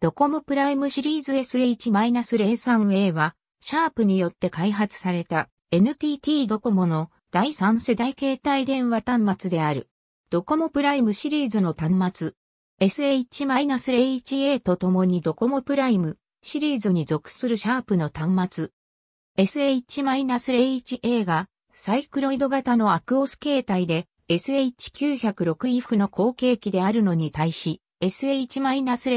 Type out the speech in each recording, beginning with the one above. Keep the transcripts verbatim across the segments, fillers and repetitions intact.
ドコモプライムシリーズ エスエイチゼロさんエー は、シャープによって開発された エヌティーティー ドコモのだいさん世代携帯電話端末である。ドコモプライムシリーズの端末、エスエイチゼロゼロエー とともにドコモプライムシリーズに属するシャープの端末、エスエイチゼロゼロエー がサイクロイド型のアクオス形態で エスエイチきゅうゼロろくアイエフ の後継機であるのに対し、エスエイチゼ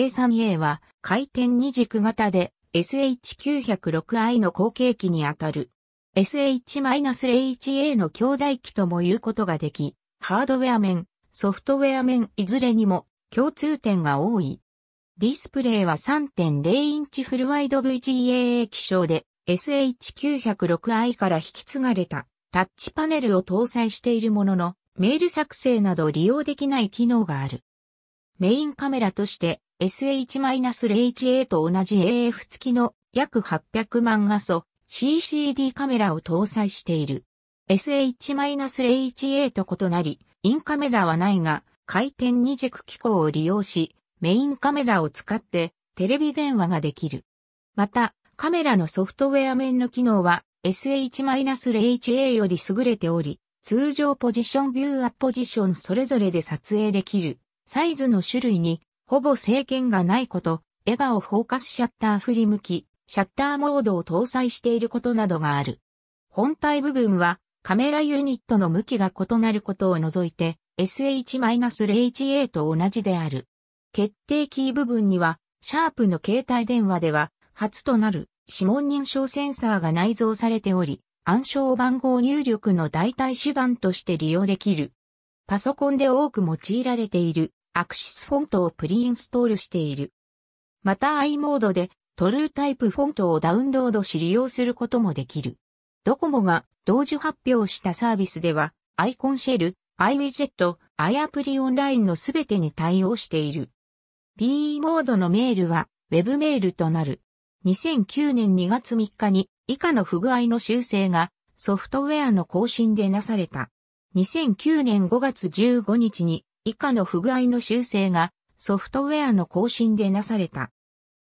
ロさんエー は回転二軸型で エスエイチきゅうゼロろくアイ の後継機にあたる エスエイチゼロゼロエー の兄弟機とも言うことができ、ハードウェア面、ソフトウェア面いずれにも共通点が多い。ディスプレイは さんてんゼロ インチフルワイド ブイジーエー 気象で エスエイチきゅうゼロろくアイ から引き継がれたタッチパネルを搭載しているものの、メール作成など利用できない機能がある。メインカメラとして エスエイチゼロゼロエー と同じ エーエフ 付きの約はっぴゃくまんがそ シーシーディー カメラを搭載している。エスエイチゼロゼロエー と異なり、インカメラはないが、回転二軸機構を利用し、メインカメラを使ってテレビ電話ができる。また、カメラのソフトウェア面の機能は エスエイチゼロゼロエー より優れており、通常ポジションビューアポジションそれぞれで撮影できる。サイズの種類にほぼ制限がないこと、笑顔フォーカスシャッター振り向き、シャッターモードを搭載していることなどがある。本体部分は、カメラユニットの向きが異なることを除いて エスエイチゼロゼロエー と同じである。決定キー部分には、シャープの携帯電話では初となる指紋認証センサーが内蔵されており、暗証番号入力の代替手段として利用できる。パソコンで多く用いられているアクシスフォントをプリインストールしている。また i モードでトルータイプフォントをダウンロードし利用することもできる。ドコモが同時発表したサービスでは、アイコンシェル、アイウィジェット、アイアプリオンラインのすべてに対応している。ピーイー モードのメールは、ウェブメールとなる。にせんきゅうねんにがつみっかに、以下の不具合の修正が、ソフトウェアの更新でなされた。にせんきゅうねんごがつじゅうごにちに、以下の不具合の修正が、ソフトウェアの更新でなされた。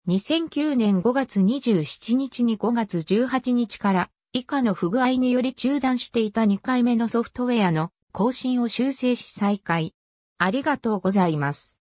にせんきゅうねんごがつにじゅうしちにちにごがつじゅうはちにちから、以下の不具合により中断していたにかいめのソフトウェアの更新を修正し再開。ありがとうございます。